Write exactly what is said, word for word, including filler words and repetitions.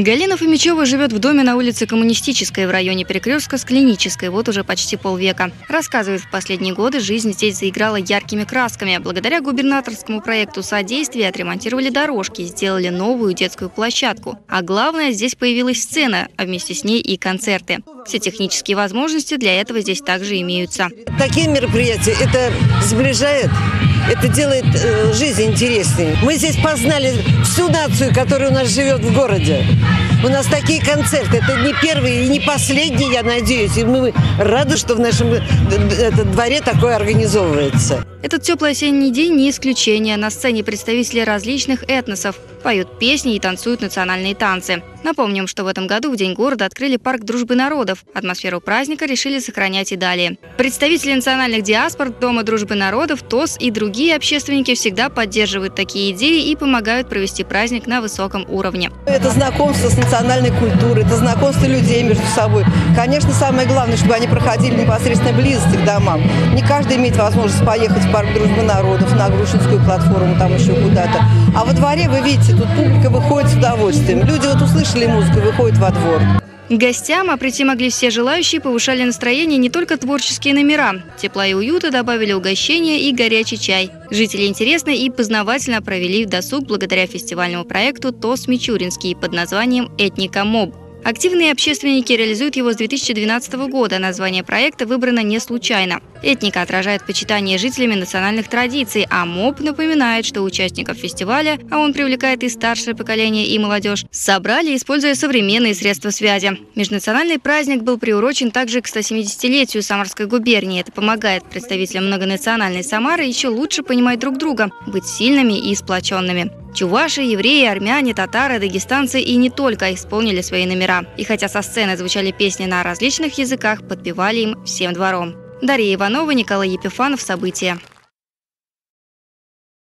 Галина Фомичева живет в доме на улице Коммунистической в районе перекрестка с Клинической вот уже почти полвека. Рассказывает, в последние годы жизнь здесь заиграла яркими красками. Благодаря губернаторскому проекту содействия отремонтировали дорожки, сделали новую детскую площадку. А главное, здесь появилась сцена, а вместе с ней и концерты. Все технические возможности для этого здесь также имеются. Такие мероприятия это сближает. Это делает э, жизнь интереснее. Мы здесь познали всю нацию, которая у нас живет в городе. У нас такие концерты. Это не первый и не последний, я надеюсь. И мы рады, что в нашем это, дворе такое организовывается. Этот теплый осенний день не исключение. На сцене представители различных этносов поют песни и танцуют национальные танцы. Напомним, что в этом году в День города открыли парк дружбы народов. Атмосферу праздника решили сохранять и далее. Представители национальных диаспор, Дома дружбы народов, ТОС и другие общественники всегда поддерживают такие идеи и помогают провести праздник на высоком уровне. Это знакомство с национальной культурой, это знакомство людей между собой. Конечно, самое главное, чтобы они проходили непосредственно близости к домам. Не каждый имеет возможность поехать в парк дружбы народов, на Грушинскую платформу, там еще куда-то. А во дворе, вы видите, тут публика выходит с удовольствием. Люди вот услышали музыку, выходят во двор. К гостям, а прийти могли все желающие, повышали настроение не только творческие номера. Тепла и уюта добавили угощения и горячий чай. Жители интересно и познавательно провели в досуг благодаря фестивальному проекту ТОС Мичуринский под названием «Этника МОБ». Активные общественники реализуют его с две тысячи двенадцатого года. Название проекта выбрано не случайно. Этника отражает почитание жителями национальных традиций, а МОБ напоминает, что участников фестиваля, а он привлекает и старшее поколение, и молодежь, собрали, используя современные средства связи. Межнациональный праздник был приурочен также к стосемидесятилетию Самарской губернии. Это помогает представителям многонациональной Самары еще лучше понимать друг друга, быть сильными и сплоченными. Чуваши, евреи, армяне, татары, дагестанцы и не только исполнили свои номера. И хотя со сцены звучали песни на различных языках, подпевали им всем двором. Дарья Иванова, Николай Епифанов. События.